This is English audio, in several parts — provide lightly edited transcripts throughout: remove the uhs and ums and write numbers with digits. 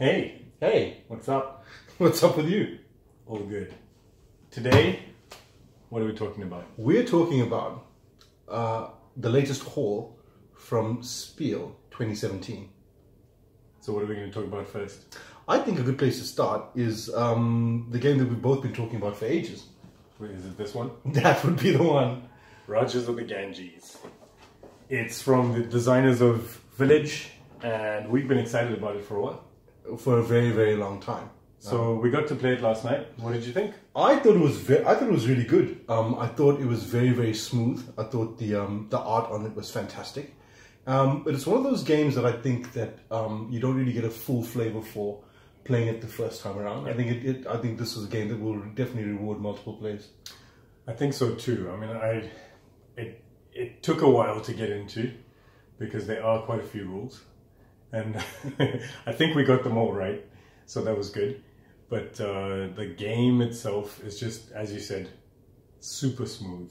Hey, hey, what's up? What's up with you? All good. Today, what are we talking about? We're talking about the latest haul from Spiel 2017. So what are we going to talk about first? I think a good place to start is the game that we've both been talking about for ages. Wait, is it this one? That would be the one. Rajas of the Ganges. It's from the designers of Village, and we've been excited about it for a while. For a very, very long time. So we got to play it last night. What did you think? I thought it was really good. I thought it was very, very smooth. I thought the art on it was fantastic. But it's one of those games that I think that you don't really get a full flavor for playing it the first time around. Yeah. I think this is a game that will definitely reward multiple plays. I think so too. I mean, it took a while to get into because there are quite a few rules, and I think we got them all right, so that was good. But the game itself is just, as you said, super smooth.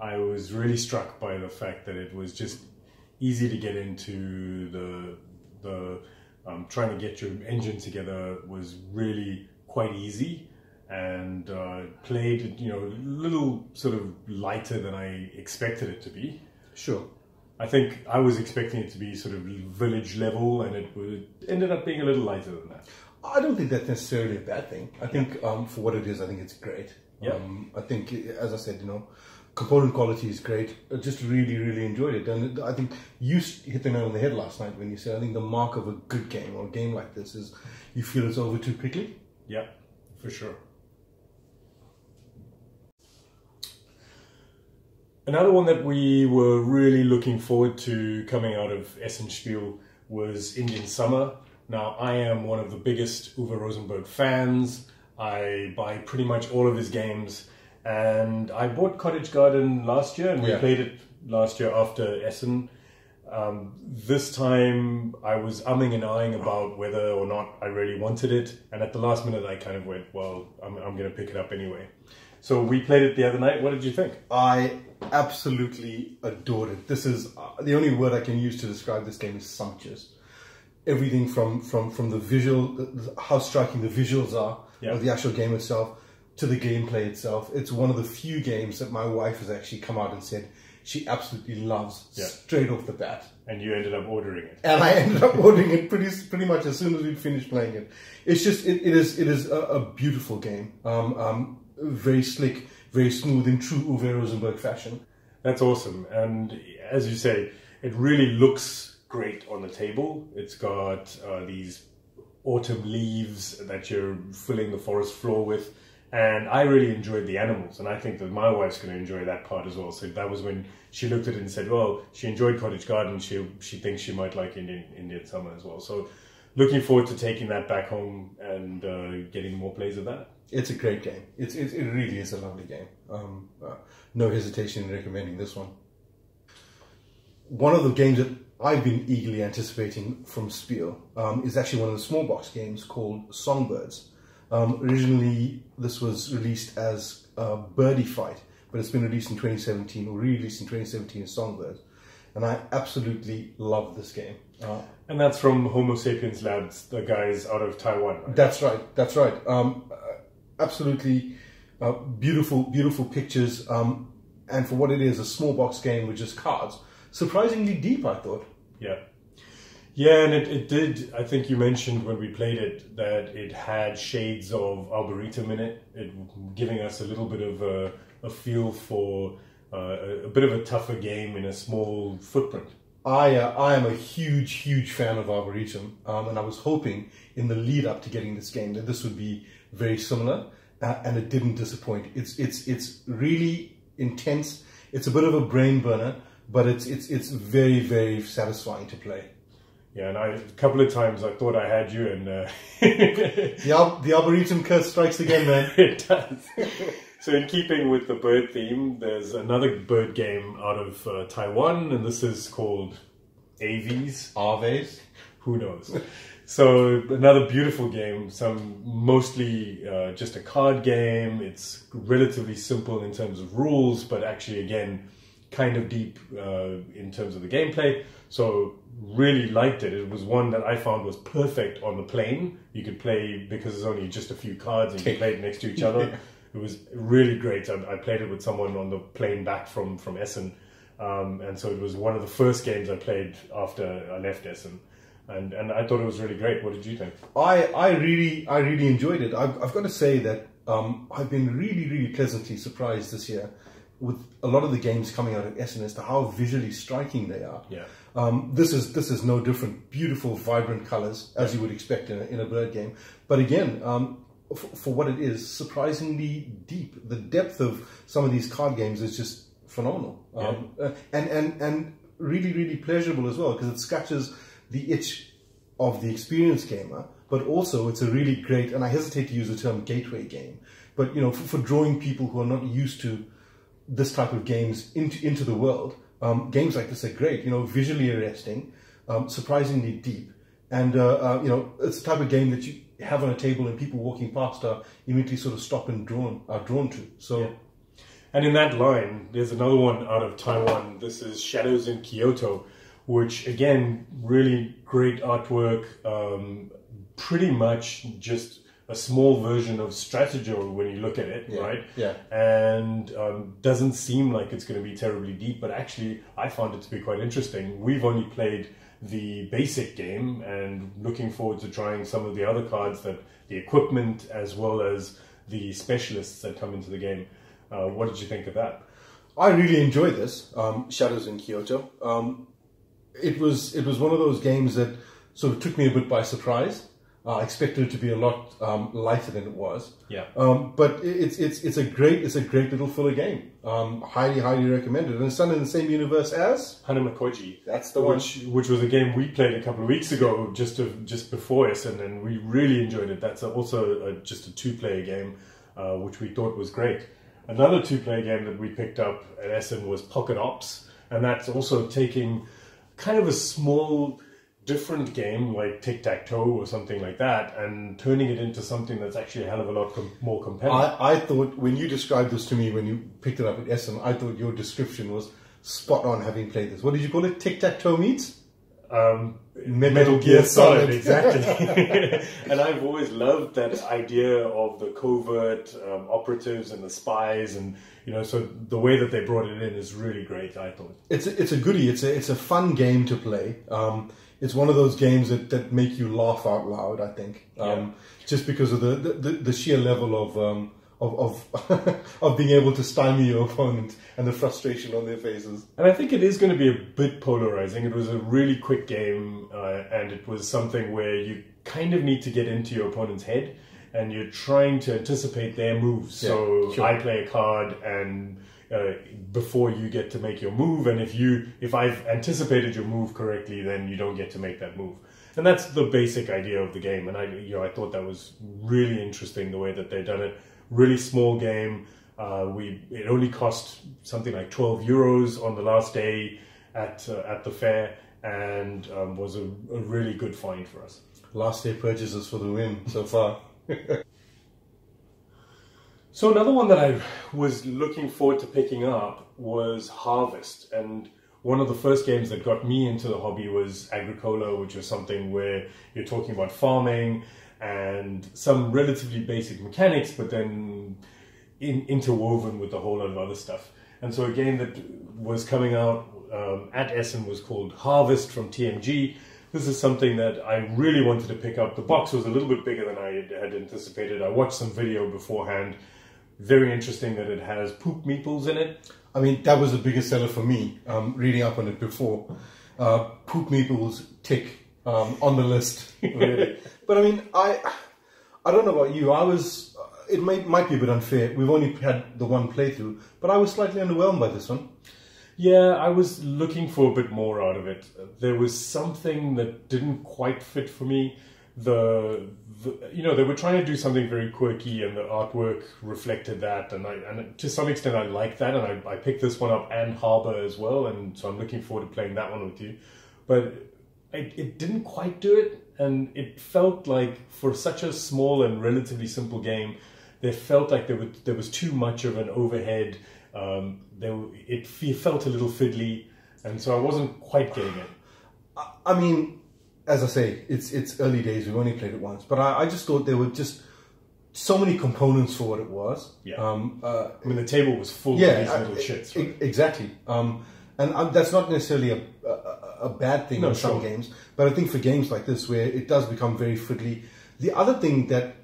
I was really struck by the fact that it was just easy to get into. The trying to get your engine together was really quite easy, and played, you know, a little sort of lighter than I expected it to be. Sure. I think I was expecting it to be sort of Village level, and it ended up being a little lighter than that. I don't think that's necessarily a bad thing. I think for what it is, I think it's great. Yeah. I think, as I said, you know, component quality is great. I just really, really enjoyed it. And I think you hit the nail on the head last night when you said, I think the mark of a good game or a game like this is you feel it's over too quickly. Yeah, for sure. Another one that we were really looking forward to coming out of Essen Spiel was Indian Summer. Now, I am one of the biggest Uwe Rosenberg fans. I buy pretty much all of his games. And I bought Cottage Garden last year, and we played it last year after Essen. This time I was umming and ahhing about whether or not I really wanted it. And at the last minute I kind of went, well, I'm going to pick it up anyway. So we played it the other night. What did you think? I absolutely adored it. This is the only word I can use to describe this game is sumptuous. Everything from the visual, how striking the visuals are of the actual game itself, to the gameplay itself. It's one of the few games that my wife has actually come out and said she absolutely loves straight off the bat. And you ended up ordering it. And I ended up ordering it pretty much as soon as we'd finished playing it. It's just, it is a beautiful game. Very slick, very smooth in true Uwe Rosenberg fashion. That's awesome. And as you say, it really looks great on the table. It's got these autumn leaves that you're filling the forest floor with. And I really enjoyed the animals, and I think that my wife's going to enjoy that part as well. So that was when she looked at it and said, well, she enjoyed Cottage Garden. She thinks she might like Indian Summer as well. So looking forward to taking that back home and getting more plays of that. It's a great game. It really is a lovely game. No hesitation in recommending this one. One of the games that I've been eagerly anticipating from Spiel is actually one of the small box games called Songbirds. Originally, this was released as Birdie Fight, but it's been released in 2017, or re-released in 2017 as Songbirds. And I absolutely love this game. And that's from Homo Sapiens Labs, the guys out of Taiwan, right? That's right, that's right. Absolutely beautiful, beautiful pictures. And for what it is, a small box game with just cards. Surprisingly deep, I thought. Yeah. Yeah, and it did, I think you mentioned when we played it, that it had shades of Arboretum in it, giving us a little bit of a feel for a bit of a tougher game in a small footprint. I am a huge, huge fan of Arboretum, and I was hoping in the lead up to getting this game that this would be very similar, and it didn't disappoint. It's really intense, it's a bit of a brain burner, but it's very, very satisfying to play. Yeah, and a couple of times I thought I had you, and the Arboretum curse strikes again, man. It does. So in keeping with the bird theme, there's another bird game out of Taiwan, and this is called Aves. Aves? Who knows? So another beautiful game, mostly just a card game. It's relatively simple in terms of rules, but actually, again, kind of deep in terms of the gameplay, so really liked it. It was one that I found was perfect on the plane. You could play, because there's only just a few cards and you can play it next to each other. Yeah. It was really great. I played it with someone on the plane back from Essen, and so it was one of the first games I played after I left Essen. And I thought it was really great. What did you think? I really enjoyed it. I've got to say that I've been really pleasantly surprised this year with a lot of the games coming out of Essen as to how visually striking they are. Yeah. This is no different. Beautiful, vibrant colours, as you would expect in a bird game. But again, for what it is, surprisingly deep. The depth of some of these card games is just phenomenal. Yeah. And really pleasurable as well, because it scratches the itch of the experienced gamer, but also it's a really great, and I hesitate to use the term gateway game, but you know, for drawing people who are not used to this type of games into the world, games like this are great, you know, visually arresting, surprisingly deep, and you know, it's the type of game that you have on a table and people walking past are immediately sort of stop and drawn to. So, yeah. And in that line, there's another one out of Taiwan. This is Shadows in Kyoto, which again, really great artwork, pretty much just a small version of Stratego when you look at it, yeah, right? Yeah. And doesn't seem like it's going to be terribly deep, but actually I found it to be quite interesting. We've only played the basic game and looking forward to trying some of the other cards, that the equipment as well as the specialists that come into the game. What did you think of that? I really enjoyed this, Shadows in Kyoto. It was one of those games that sort of took me a bit by surprise. I expected it to be a lot lighter than it was. Yeah. But it's a great little filler game. Highly recommended. And it's done in the same universe as Hanamikoji. That's the one. Which was a game we played a couple of weeks ago, just before us, and we really enjoyed it. That's also just a two-player game, which we thought was great. Another two-player game that we picked up at Essen was Pocket Ops, and that's also taking kind of a small, different game like tic-tac-toe or something like that, and turning it into something that's actually a hell of a lot more competitive. I thought, when you described this to me, when you picked it up at Essen, I thought your description was spot on, having played this. What did you call it? Tic-tac-toe meets? Metal Gear Solid, exactly. And I've always loved that idea of the covert operatives and the spies, and you know, so the way that they brought it in is really great. I thought it's a goodie. It's a fun game to play. It's one of those games that make you laugh out loud, I think, just because of the sheer level of being able to stymie your opponent and the frustration on their faces. And I think it is going to be a bit polarizing. It was a really quick game, and it was something where you kind of need to get into your opponent's head and you're trying to anticipate their moves. Yeah, so sure. I play a card and before you get to make your move, and if I've anticipated your move correctly, then you don't get to make that move. And that's the basic idea of the game, and I thought that was really interesting the way that they've done it. Really small game. It only cost something like €12 on the last day at the fair, and was a really good find for us. Last day purchases for the win so far. So another one that I was looking forward to picking up was Harvest, and one of the first games that got me into the hobby was Agricola, which was something where you're talking about farming and some relatively basic mechanics, but then interwoven with a whole lot of other stuff. And so a game that was coming out at Essen was called Harvest from TMG. This is something that I really wanted to pick up. The box was a little bit bigger than I had anticipated. I watched some video beforehand. Very interesting that it has poop meeples in it. I mean, that was the biggest seller for me, reading up on it before. Poop meeples, tick, on the list, really. But I mean, I don't know about you. It might be a bit unfair. We've only had the one playthrough, but I was slightly underwhelmed by this one. Yeah, I was looking for a bit more out of it. There was something that didn't quite fit for me. You know, they were trying to do something very quirky, and the artwork reflected that. And to some extent, I like that. And I picked this one up and Harbour as well. And so I'm looking forward to playing that one with you. But it didn't quite do it. And it felt like, for such a small and relatively simple game, there felt like there was too much of an overhead it felt a little fiddly, and so I wasn't quite getting it. I mean, as I say, it's early days. We've only played it once, but I just thought there were just so many components for what it was. Yeah. I mean, the table was full of these little shits. Right? Exactly. And that's not necessarily a bad thing in some games, but I think for games like this where it does become very fiddly. The other thing that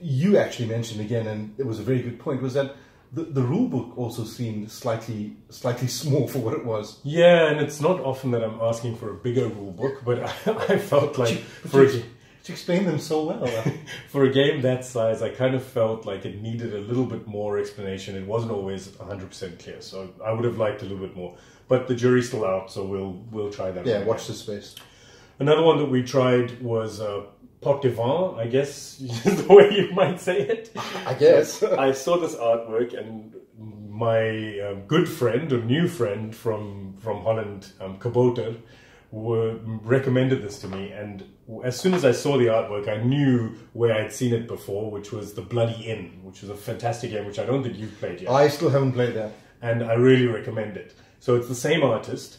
you actually mentioned again, and it was a very good point, was that the rule book also seemed slightly small for what it was. Yeah, and it's not often that I'm asking for a bigger rule book, but I felt like to explain them so well. For a game that size, I kind of felt like it needed a little bit more explanation. It wasn't always 100% clear, so I would have liked a little bit more. But the jury's still out, so we'll try that. Yeah, watch the space. Another one that we tried was Pot de Vin, I guess is the way you might say it. I guess. I saw this artwork, and my good friend, or new friend from Holland, Kaboter, recommended this to me, and as soon as I saw the artwork, I knew where I'd seen it before, which was The Bloody Inn, which was a fantastic game, which I don't think you've played yet. I still haven't played that. And I really recommend it. So it's the same artist.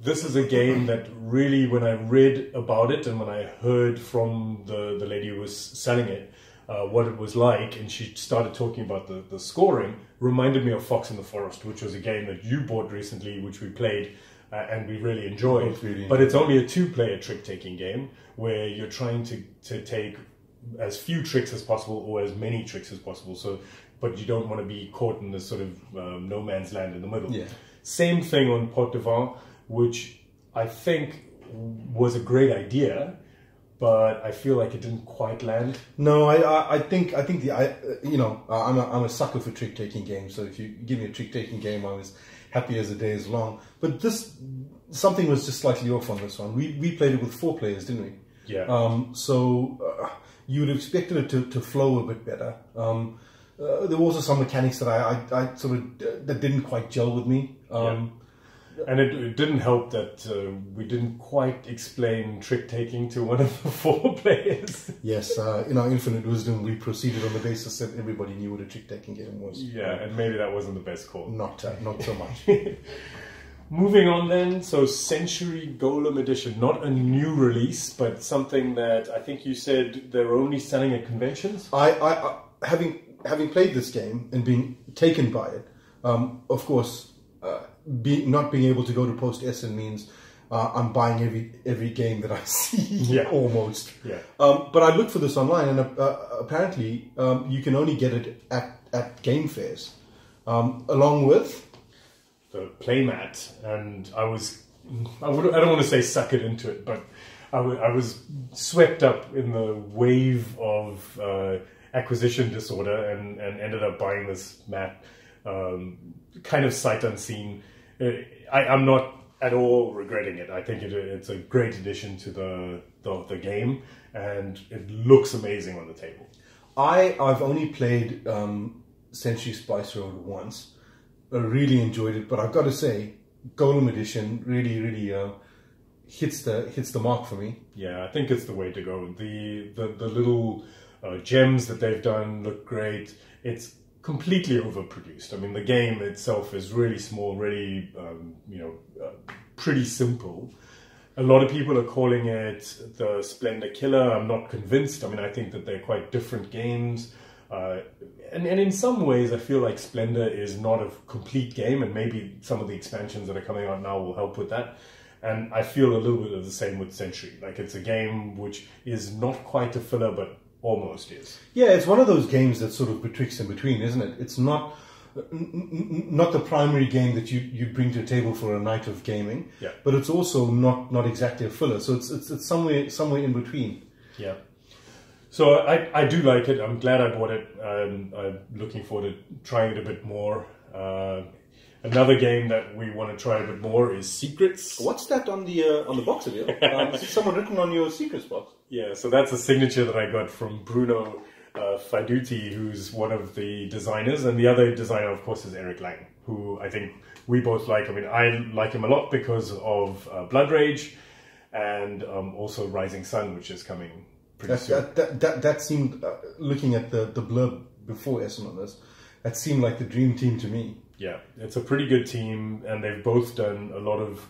This is a game that really, when I read about it and when I heard from the lady who was selling it, what it was like, and she started talking about the scoring, reminded me of Fox in the Forest, which was a game that you bought recently, which we played. And we really enjoyed it. Really, but it's only a two-player trick-taking game where you're trying to take as few tricks as possible or as many tricks as possible. So, but you don't want to be caught in this sort of no man's land in the middle. Yeah. Same thing on Pot de Vin, which I think was a great idea, but I feel like it didn't quite land. No, I think I'm a sucker for trick-taking games. So if you give me a trick-taking game, I was happy as the day is long. But this, something was just slightly off on this one. We played it with 4 players, didn't we? Yeah. So you would have expected it to flow a bit better. There were also some mechanics that I sort of, that didn't quite gel with me. And it didn't help that we didn't quite explain trick-taking to one of the 4 players. Yes, in our infinite wisdom, we proceeded on the basis that everybody knew what a trick-taking game was. Yeah, and maybe that wasn't the best call. Not so much. Moving on then, so Century Golem Edition, not a new release, but something that I think you said they're only selling at conventions? Having played this game and being taken by it, of course... not being able to go to Post Essen means I'm buying every game that I see, almost. Yeah. But I looked for this online, and apparently you can only get it at game fairs, along with the playmat. And I don't want to say suckered into it, but I was swept up in the wave of acquisition disorder, and ended up buying this mat, kind of sight unseen. I'm not at all regretting it. I think it's a great addition to the game, and it looks amazing on the table. I've only played Century Spice Road once. I really enjoyed it, but I've got to say, Golem Edition really hits the mark for me. Yeah, I think it's the way to go. The little gems that they've done look great. It's completely overproduced. I mean, the game itself is really small, really, pretty simple. A lot of people are calling it the Splendor Killer. I'm not convinced. I mean, I think that they're quite different games. And in some ways, I feel like Splendor is not a complete game, and maybe some of the expansions that are coming out now will help with that. And I feel a little bit of the same with Century. Like, it's a game which is not quite a filler, but almost is. Yeah, it's one of those games that's sort of betwixt and between, isn't it? It's not the primary game that you bring to a table for a night of gaming, but it's also not exactly a filler. So it's somewhere in between. Yeah. So I do like it. I'm glad I bought it. I'm looking forward to trying it a bit more. Another game that we want to try a bit more is Secrets. What's that on the box of you? Is someone written on your Secrets box? Yeah, so that's a signature that I got from Bruno Faduti, who's one of the designers, and the other designer, of course, is Eric Lang, who I think we both like. I mean, I like him a lot because of Blood Rage, and also Rising Sun, which is coming pretty soon. That seemed, looking at the blurb before Essen on this, that seemed like the dream team to me. Yeah, it's a pretty good team, and they've both done a lot of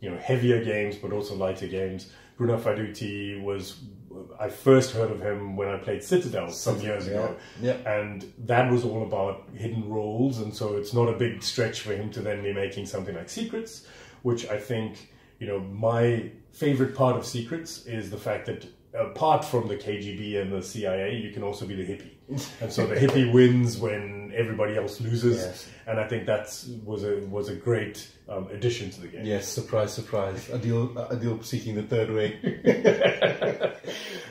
you know, heavier games, but also lighter games. Bruno Faduti was, I first heard of him when I played Citadel some years ago. Yeah. And that was all about hidden roles, and so it's not a big stretch for him to then be making something like Secrets, which I think, you know, my favorite part of Secrets is the fact that apart from the KGB and the CIA, you can also be the hippie. And so the hippie wins when everybody else loses. Yes. And I think that was a great addition to the game. Yes, surprise, surprise. Adil seeking the third way.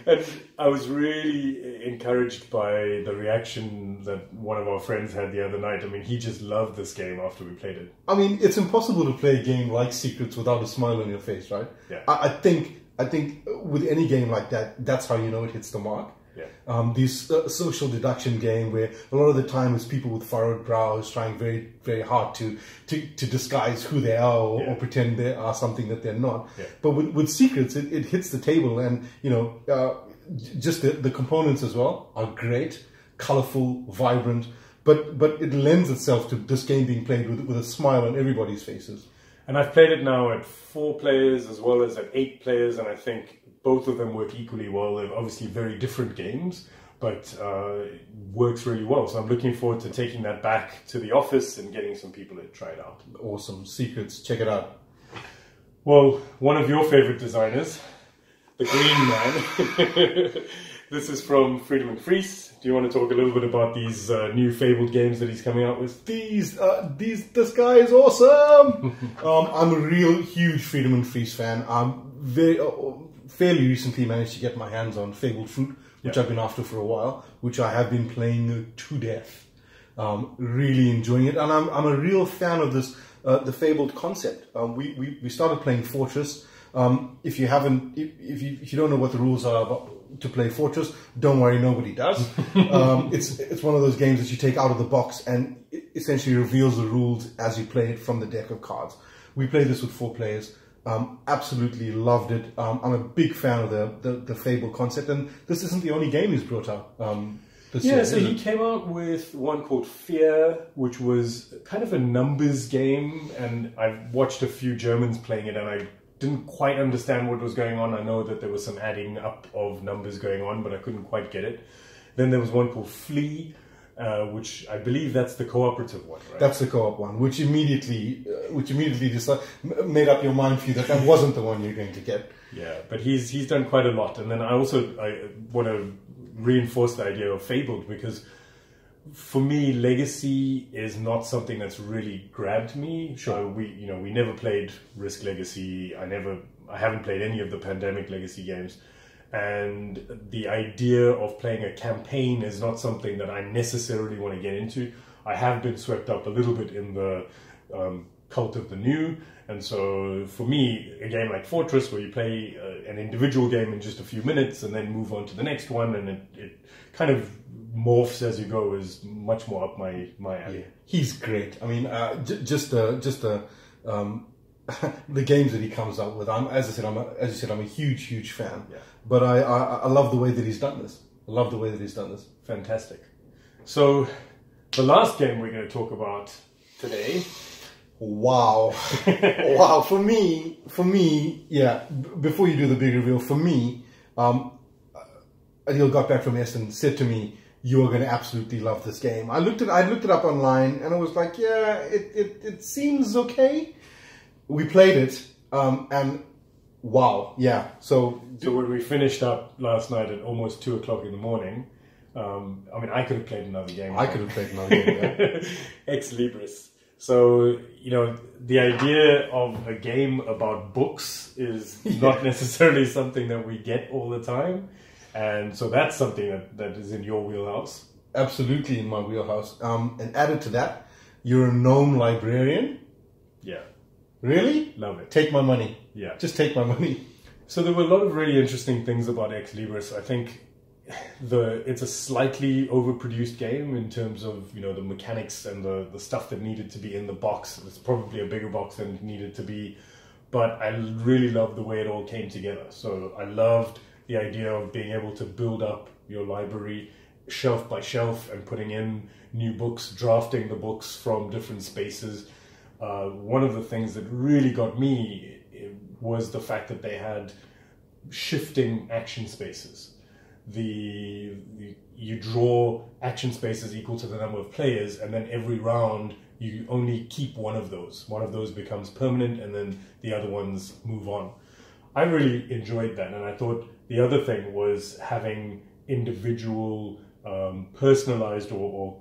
And I was really encouraged by the reaction that one of our friends had the other night. I mean, he just loved this game after we played it. I mean, it's impossible to play a game like Secrets without a smile on your face, right? Yeah. I think with any game like that, that's how you know it hits the mark. Yeah. This social deduction game where a lot of the time it's people with furrowed brows trying very, very hard to disguise who they are, or, yeah, or pretend they are something that they're not. Yeah. But with Secrets, it hits the table, and, you know, just the components as well are great, colorful, vibrant, but it lends itself to this game being played with a smile on everybody's faces. And I've played it now at 4 players as well as at 8 players, and I think both of them work equally well. They're obviously very different games, but it works really well. So I'm looking forward to taking that back to the office and getting some people to try it out. Awesome. Secrets. Check it out. Well, one of your favorite designers, the Green Man. This is from Friedemann Friese. Do you want to talk a little bit about these new Fabled games that he's coming out with? This guy is awesome! I'm a real huge Friedemann Friese fan. I'm fairly recently managed to get my hands on Fabled Fruit, which, yeah, I've been after for a while, which I have been playing to death. Really enjoying it, and I'm a real fan of this the Fabled concept. We started playing Fortress. If you haven't, if you don't know what the rules are to play Fortress, don't worry, nobody does. It's one of those games that you take out of the box and it essentially reveals the rules as you play it from the deck of cards. We played this with 4 players. Absolutely loved it. I'm a big fan of the Fable concept, and this isn't the only game he's brought out. Yeah, so he came out with one called Fear, which was kind of a numbers game, and I've watched a few Germans playing it, and I didn't quite understand what was going on. I know that there was some adding up of numbers going on, but I couldn't quite get it. Then there was one called Flee, which I believe that's the cooperative one, right? That's the co-op one, which immediately made up your mind for you that that wasn't the one you're going to get. Yeah, but he's done quite a lot. And then I want to reinforce the idea of Fabled, because for me, Legacy is not something that's really grabbed me. Sure, we never played Risk Legacy. I haven't played any of the Pandemic Legacy games, and the idea of playing a campaign is not something that I necessarily want to get into. I have been swept up a little bit in the cult of the new, and so for me, a game like Fortress, where you play an individual game in just a few minutes and then move on to the next one, and it kind of morphs as you go, is much more up my alley. Yeah, he's great. I mean, the games that he comes up with. As I said, I'm a huge fan. Yeah. But I love the way that he's done this. I love the way that he's done this. Fantastic. So the last game we're going to talk about today. Wow, wow. For me, yeah. Before you do the big reveal, for me, Adil got back from Essen, said to me, "You are going to absolutely love this game." I looked it up online, and I was like, "Yeah, it seems okay." We played it, and wow, yeah. So when we finished up last night at almost 2 o'clock in the morning, I mean, I could have played another game. I could have played another game. Yeah. Ex Libris. So, you know, the idea of a game about books is not necessarily something that we get all the time. And so that's something that is in your wheelhouse. Absolutely in my wheelhouse. And added to that, you're a gnome librarian. Yeah. Really? Love it. Take my money. Yeah. Just take my money. So there were a lot of really interesting things about Ex Libris. I think it's a slightly overproduced game in terms of, you know, the mechanics and the stuff that needed to be in the box. It's probably a bigger box than it needed to be. But I really loved the way it all came together. So I loved the idea of being able to build up your library, shelf by shelf and putting in new books, drafting the books from different spaces. One of the things that really got me was the fact that they had shifting action spaces. You draw action spaces equal to the number of players, and then every round you only keep one of those. One of those becomes permanent, and then the other ones move on. I really enjoyed that, and I thought the other thing was having individual, personalized or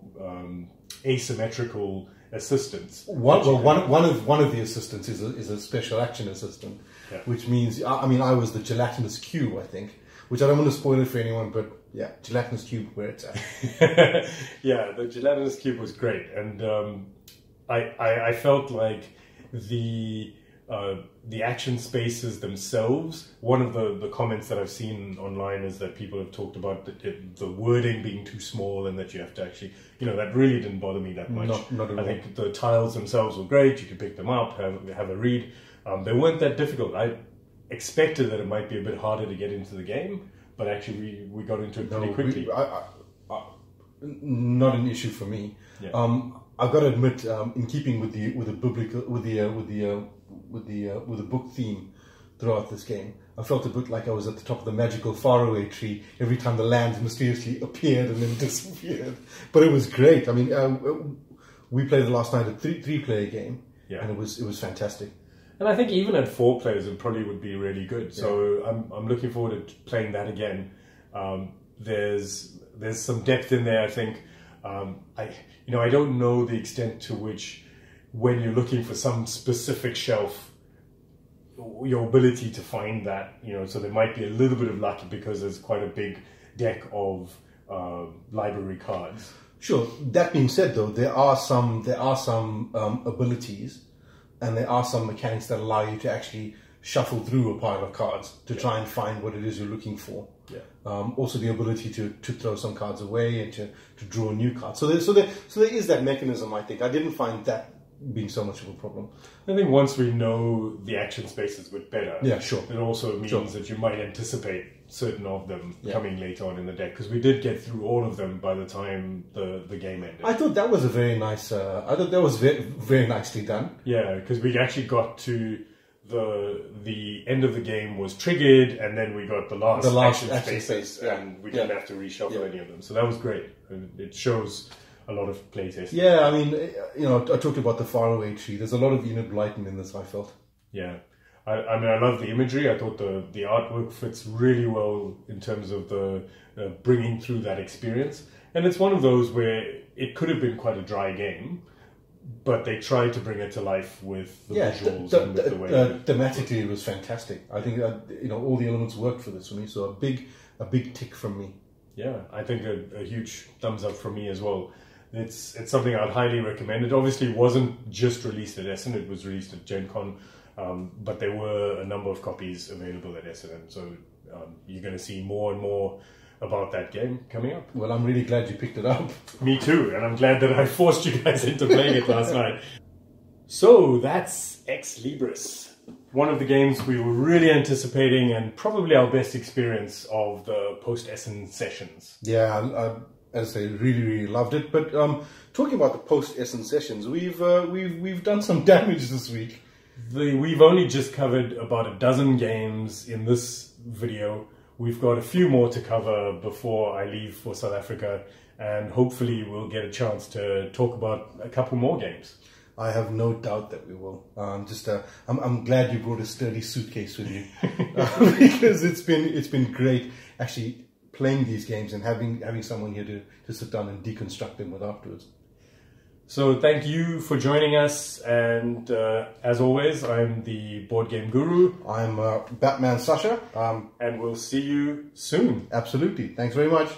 asymmetrical assistants. One of the assistants is a special action assistant, yeah. Which means, I mean, I was the gelatinous cube, I think, which I don't want to spoil it for anyone, but yeah, gelatinous cube where it's at. Yeah, the gelatinous cube was great, and I felt like the action spaces themselves. One of the comments that I've seen online is that people have talked about the wording being too small, and that you have to actually, you know, that really didn't bother me that much. Not at all. I think the tiles themselves were great. You could pick them up, have a read. They weren't that difficult. I expected that it might be a bit harder to get into the game, but actually we got into it pretty quickly. Not an issue for me. Yeah. I've got to admit, in keeping with the book theme throughout this game, I felt a bit like I was at the top of the magical faraway tree every time the land mysteriously appeared and then disappeared. But it was great. I mean, we played the last night a three-player game, yeah. And it was fantastic. And I think even at 4 players, it probably would be really good. So yeah. I'm looking forward to playing that again. There's some depth in there, I think. I don't know the extent to which, when you're looking for some specific shelf, your ability to find that, you know, so there might be a little bit of luck because there's quite a big deck of library cards. Sure. That being said, though, there are some abilities, and there are some mechanics that allow you to actually shuffle through a pile of cards to try and find what it is you're looking for. Yeah. Also, the ability to throw some cards away and to draw new cards. So there is that mechanism. I think I didn't find that being so much of a problem. I think once we know the action spaces a bit better, yeah, sure, it also means that you might anticipate certain of them coming later on in the deck, because we did get through all of them by the time the game ended. I thought that was a very nice. I thought that was very, very nicely done. Yeah, because we actually got to the end of the game was triggered, and then we got the last action spaces, yeah. And we didn't have to reshuffle any of them. So that was great. It shows a lot of playtesting. Yeah, I mean, you know, I talked about the faraway tree. There's a lot of Enid Blyton in this, I felt. Yeah. I mean, I love the imagery. I thought the artwork fits really well in terms of the bringing through that experience. And it's one of those where it could have been quite a dry game, but they tried to bring it to life with the visuals and with the way. Thematically, it was fantastic. I think, you know, all the elements worked for this for me. So a big tick from me. Yeah, I think a huge thumbs up from me as well. It's something I'd highly recommend. It obviously wasn't just released at Essen, it was released at Gen Con, but there were a number of copies available at Essen, and so you're going to see more and more about that game coming up. Well, I'm really glad you picked it up. Me too, and I'm glad that I forced you guys into playing it last night. So that's Ex Libris, one of the games we were really anticipating and probably our best experience of the post-Essen sessions. Yeah, as I say, really, really loved it. But talking about the post-Essen sessions, we've done some damage this week. We've only just covered about 12 games in this video. We've got a few more to cover before I leave for South Africa, and hopefully we'll get a chance to talk about a couple more games. I have no doubt that we will. I'm glad you brought a sturdy suitcase with you because it's been great actually playing these games and having someone here to sit down and deconstruct them with afterwards. So thank you for joining us, and as always, I'm the Board Game Guru. I'm Batman Sasha, and we'll see you soon. Absolutely. Thanks very much.